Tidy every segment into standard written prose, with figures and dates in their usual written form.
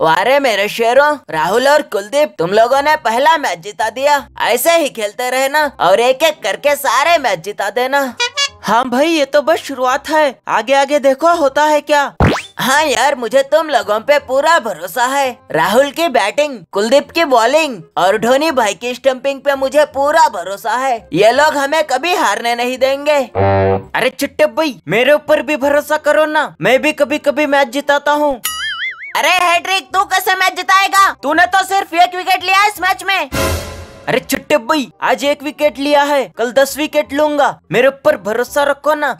वारे मेरे शेरों, राहुल और कुलदीप, तुम लोगों ने पहला मैच जिता दिया। ऐसे ही खेलते रहना और एक एक करके सारे मैच जिता देना। हाँ भाई, ये तो बस शुरुआत है, आगे आगे देखो होता है क्या। हाँ यार, मुझे तुम लोगों पे पूरा भरोसा है। राहुल की बैटिंग, कुलदीप की बॉलिंग और धोनी भाई की स्टंपिंग पे मुझे पूरा भरोसा है। ये लोग हमें कभी हारने नहीं देंगे। अरे चिट्टे भाई, मेरे ऊपर भी भरोसा करो ना, मैं भी कभी कभी मैच जिताता हूँ। अरे हैट्रिक, तू कैसे मैच जिताएगा? तूने तो सिर्फ एक विकेट लिया इस मैच में। अरे चिट्टे भाई, आज एक विकेट लिया है, कल 10 विकेट लूंगा, मेरे ऊपर भरोसा रखो ना।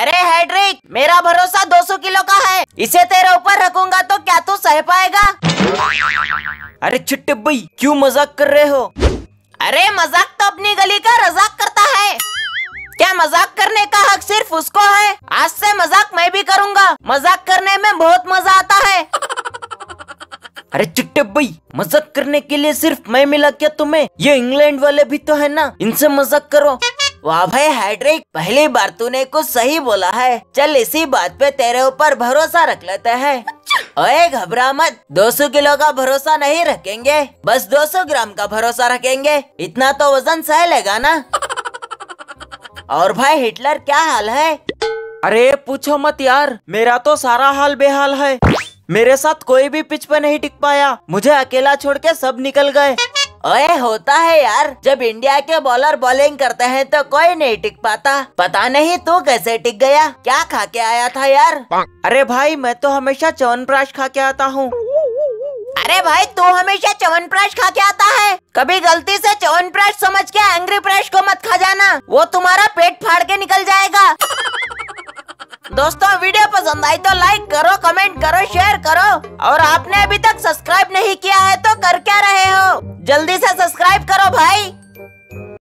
अरे हैट्रिक, मेरा भरोसा 200 किलो का है, इसे तेरे ऊपर रखूंगा तो क्या तू सह पाएगा? अरे चिट्टे भाई, क्यों मजाक कर रहे हो? अरे मजाक तो अपनी गली का रजाक करता है। क्या मजाक करने का हक सिर्फ उसको है? आज से मजाक मैं भी करूंगा, मजाक करने में बहुत मजा आता है। अरे चिट्टे भाई, मजाक करने के लिए सिर्फ मैं मिला क्या तुम्हें? ये इंग्लैंड वाले भी तो है ना, इनसे मजाक करो। वाह भाई हैट्रिक, पहली बार तूने कुछ सही बोला है। चल इसी बात पे तेरे ऊपर भरोसा रख लेते हैं। ओए घबरा मत, 200 किलो का भरोसा नहीं रखेंगे, बस 200 ग्राम का भरोसा रखेंगे, इतना तो वजन सह लेगा ना। और भाई हिटलर, क्या हाल है? अरे पूछो मत यार, मेरा तो सारा हाल बेहाल है। मेरे साथ कोई भी पिच पे नहीं टिक पाया, मुझे अकेला छोड़ के सब निकल गए। ओए होता है यार, जब इंडिया के बॉलर बॉलिंग करते हैं तो कोई नहीं टिक पाता। पता नहीं तू कैसे टिक गया, क्या खा के आया था यार? अरे भाई, मैं तो हमेशा चवन प्राश खा के आता हूँ। अरे भाई, तू हमेशा चवन प्राश खा के आता है, कभी गलती से चवन प्राश समझ के एंग्री प्राश को मत खा जाना, वो तुम्हारा पेट फाड़ के निकल जाएगा। दोस्तों, वीडियो पसंद आई तो लाइक करो, कमेंट करो, शेयर करो, और आपने अभी तक सब्सक्राइब नहीं किया है तो कर क्या रहे हो? जल्दी से सब्सक्राइब करो भाई।